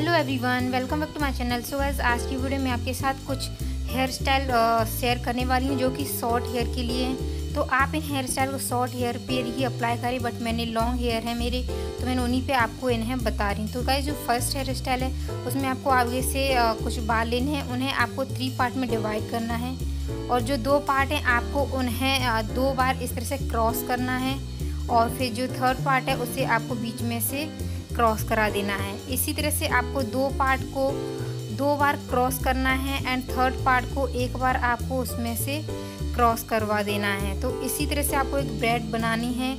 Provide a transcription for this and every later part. Hello everyone, welcome back to my channel. So आज की video में आपके साथ कुछ हेयर स्टाइल शेयर करने वाली हूँ जो कि शॉर्ट हेयर के लिए हैं। तो आप इन हेयर स्टाइल को शॉर्ट हेयर पे ही अप्लाई करें, बट मैंने लॉन्ग हेयर है मेरे, तो मैंने उन्हीं पे आपको इन्हें बता रही हूँ। तो गाइस, जो फर्स्ट हेयर स्टाइल है उसमें आपको आगे से कुछ बाल लेने हैं, उन्हें आपको 3 पार्ट में डिवाइड करना है, और जो 2 पार्ट हैं आपको उन्हें 2 बार इस तरह से क्रॉस करना है, और फिर जो 3rd पार्ट है उसे आपको बीच में से क्रॉस करा देना है। इसी तरह से आपको 2 पार्ट को 2 बार क्रॉस करना है, एंड 3rd पार्ट को 1 बार आपको उसमें से क्रॉस करवा देना है। तो इसी तरह से आपको एक ब्रेड बनानी है,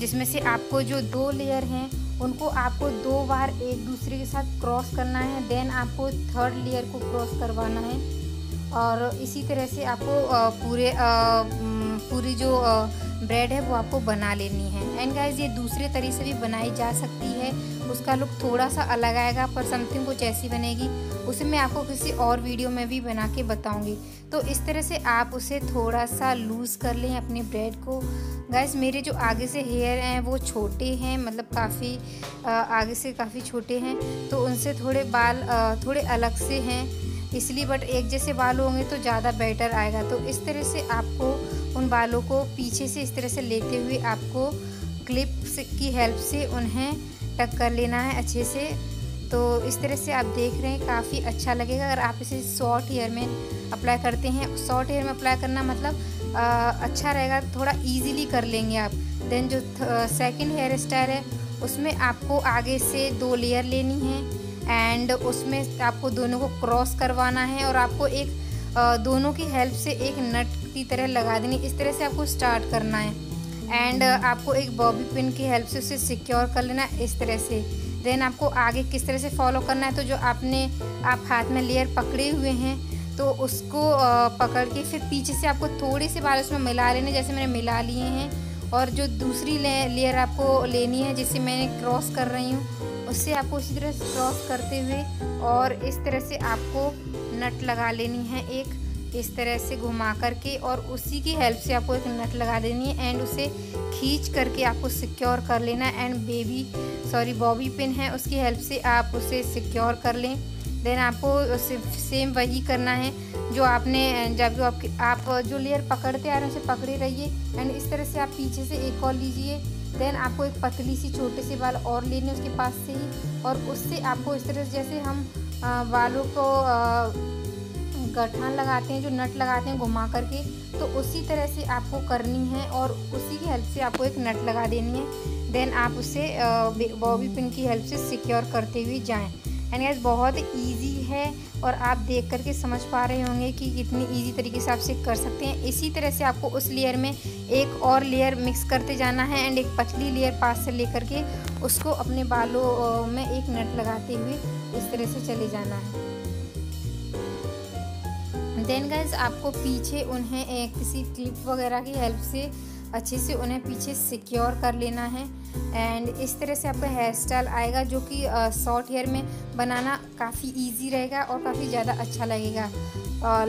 जिसमें से आपको जो 2 लेयर हैं उनको आपको 2 बार एक दूसरे के साथ क्रॉस करना है, देन आपको 3rd लेयर को क्रॉस करवाना है। और इसी तरह से आपको पूरी जो ब्रेड है वो आपको बना लेनी है। एंड गाइज, ये दूसरे तरीके से भी बनाई जा सकती है, उसका लुक थोड़ा सा अलग आएगा, पर समथिंग कुछ ऐसी बनेगी, उसे मैं आपको किसी और वीडियो में भी बना के बताऊंगी। तो इस तरह से आप उसे थोड़ा सा लूज़ कर लें अपने ब्रेड को। गाइज, मेरे जो आगे से हेयर हैं वो छोटे हैं, मतलब काफ़ी आगे से काफ़ी छोटे हैं, तो उनसे थोड़े बाल थोड़े अलग से हैं इसलिए, बट एक जैसे बाल होंगे तो ज़्यादा बेटर आएगा। तो इस तरह से आपको उन बालों को पीछे से इस तरह से लेते हुए आपको क्लिप्स की हेल्प से उन्हें टक कर लेना है अच्छे से। तो इस तरह से आप देख रहे हैं काफ़ी अच्छा लगेगा अगर आप इसे शॉर्ट हेयर में अप्लाई करते हैं। शॉर्ट हेयर में अप्लाई करना मतलब अच्छा रहेगा, थोड़ा इजीली कर लेंगे आप। देन जो सेकंड हेयर स्टाइल है उसमें आपको आगे से 2 लेयर लेनी है, एंड उसमें आपको दोनों को क्रॉस करवाना है, और आपको एक दोनों की हेल्प से एक नट की तरह लगा देनी। इस तरह से आपको स्टार्ट करना है, एंड आपको एक बॉबी पिन की हेल्प से उसे सिक्योर कर लेना है इस तरह से। देन आपको आगे किस तरह से फॉलो करना है, तो जो आप हाथ में लेयर पकड़े हुए हैं तो उसको पकड़ के फिर पीछे से आपको थोड़े से बाल उसमें मिला लेने, जैसे मैंने मिला लिए हैं। और जो दूसरी लेयर आपको लेनी है जिसे मैंने क्रॉस कर रही हूँ, उससे आपको इसी तरह से क्रॉस करते हुए और इस तरह से आपको नट लगा लेनी है एक, इस तरह से घुमा करके, और उसी की हेल्प से आपको एक नट लगा देनी है, एंड उसे खींच करके आपको सिक्योर कर लेना है। एंड बॉबी पिन है उसकी हेल्प से आप उसे सिक्योर कर लें। देन आपको सेम वही करना है जो आपने, जब आप जो लेयर पकड़ते आ रहे हैं उसे पकड़े रहिए, एंड इस तरह से आप पीछे से एक और लीजिए। देन आपको एक पतली सी छोटे से बाल और लेने उसके पास से ही, और उससे आपको इस तरह से जैसे हम बालों को गठान लगाते हैं, जो नट लगाते हैं घुमा करके, तो उसी तरह से आपको करनी है, और उसी की हेल्प से आपको एक नट लगा देनी है। देन आप उसे बॉबी पिन की हेल्प से सिक्योर करते हुए जाएं। एंड गाइस, बहुत इजी है, और आप देख करके समझ पा रहे होंगे कि कितनी इजी तरीके से आप से कर सकते हैं। इसी तरह से आपको उस लेयर में एक और लेयर मिक्स करते जाना है, एंड एक पतली लेयर पास से लेकर के उसको अपने बालों में एक नट लगाते हुए इस तरह से चले जाना है। देन गाइस, आपको पीछे उन्हें किसी क्लिप वगैरह की हेल्प से अच्छे से उन्हें पीछे सिक्योर कर लेना है, एंड इस तरह से आपका हेयर स्टाइल आएगा, जो कि शॉर्ट हेयर में बनाना काफ़ी इजी रहेगा और काफ़ी ज़्यादा अच्छा लगेगा।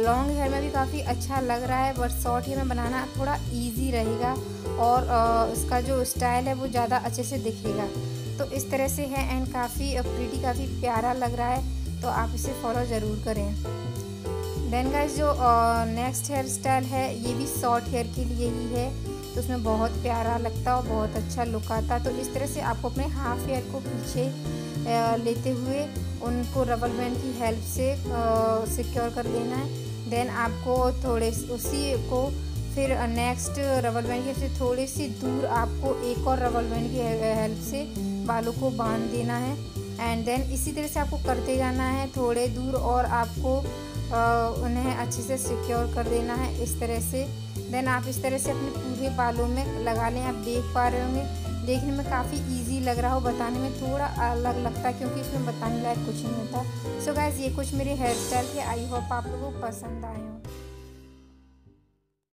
लॉन्ग हेयर में भी काफ़ी अच्छा लग रहा है, बट शॉर्ट हेयर में बनाना थोड़ा इजी रहेगा, और उसका जो स्टाइल है वो ज़्यादा अच्छे से दिखेगा। तो इस तरह से है, एंड काफ़ी प्रीटी, काफ़ी प्यारा लग रहा है, तो आप इसे फॉलो ज़रूर करें। देन गाइस, जो नेक्स्ट हेयर स्टाइल है ये भी शॉर्ट हेयर के लिए ही है, तो उसमें बहुत प्यारा लगता और बहुत अच्छा लुक आता। तो इस तरह से आपको अपने हाफ हेयर को पीछे लेते हुए उनको रबर बैंड की हेल्प से सिक्योर कर देना है। देन आपको थोड़े उसी को फिर नेक्स्ट रबर बैंड की हेल्प से थोड़ी सी दूर आपको एक और रबर बैंड की हेल्प से बालों को बांध देना है। एंड देन इसी तरह से आपको करते जाना है थोड़े दूर, और आपको उन्हें अच्छे से सिक्योर कर देना है इस तरह से। देन आप इस तरह से अपने पूरे बालों में लगा लें। आप देख पा रहे होंगे, देखने में काफ़ी इजी लग रहा हो, बताने में थोड़ा अलग लगता है क्योंकि इसमें बताने लायक कुछ नहीं होता। सो गाइस, ये कुछ मेरे हेयर स्टाइल के, आई होप आप लोगों को पसंद आए हों।